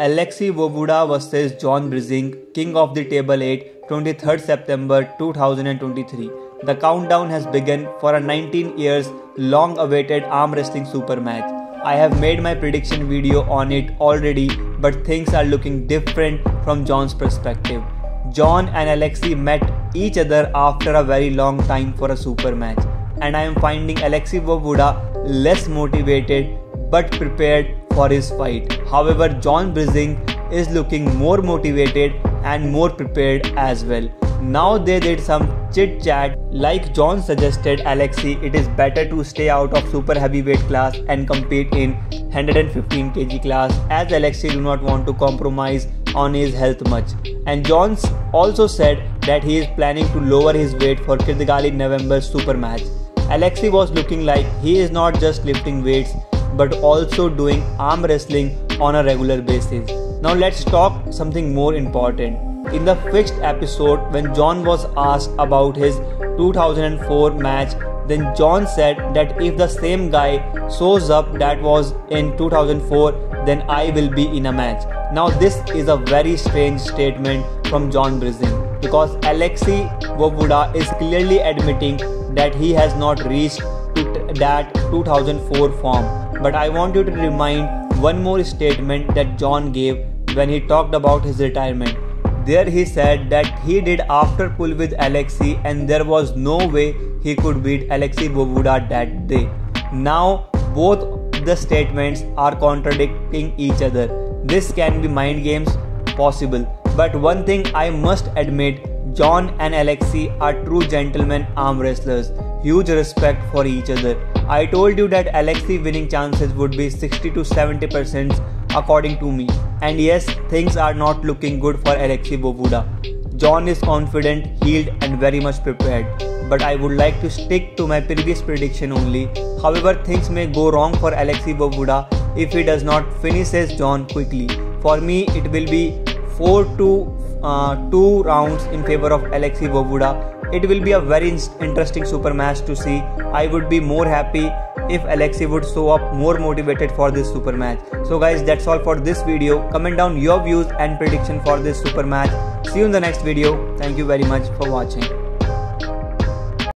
Alexey Voevoda versus John Brzenk, King of the Table 8, 23rd September 2023. The countdown has begun for a 19 years long awaited arm wrestling super match. I have made my prediction video on it already, but things are looking different from John's perspective. John and Alexey met each other after a very long time for a super match, and I am finding Alexey Voevoda less motivated but prepared for his fight. However, John Brzenk is looking more motivated and more prepared as well. Now they did some chit chat. Like John suggested Alexey, it is better to stay out of super heavyweight class and compete in 115 kg class, as Alexey do not want to compromise on his health much. And John also said that he is planning to lower his weight for Kirtigali November super match. Alexey was looking like he is not just lifting weights but also doing arm wrestling on a regular basis. Now let's talk something more important. In the fixed episode, when John was asked about his 2004 match, then John said that if the same guy shows up that was in 2004, then I will be in a match. Now this is a very strange statement from John Brzenk, because Alexey Voevoda is clearly admitting that he has not reached that 2004 form. But I want you to remind one more statement that John gave when he talked about his retirement. There he said that he did after pull with Alexey and there was no way he could beat Alexey Voevoda that day. Now both the statements are contradicting each other. This can be mind games, possible. But one thing I must admit, John and Alexey are true gentlemen arm wrestlers. Huge respect for each other. I told you that Alexey winning chances would be 60% to 70% according to me. And yes, things are not looking good for Alexey Voevoda. John is confident, healed and very much prepared. But I would like to stick to my previous prediction only. However, things may go wrong for Alexey Voevoda if he does not finish his John quickly. For me, it will be 4 to 2 rounds in favor of Alexey Voevoda. It will be a very interesting super match to see. I would be more happy if Alexey would show up more motivated for this super match. So guys, that's all for this video. Comment down your views and prediction for this super match. See you in the next video. Thank you very much for watching.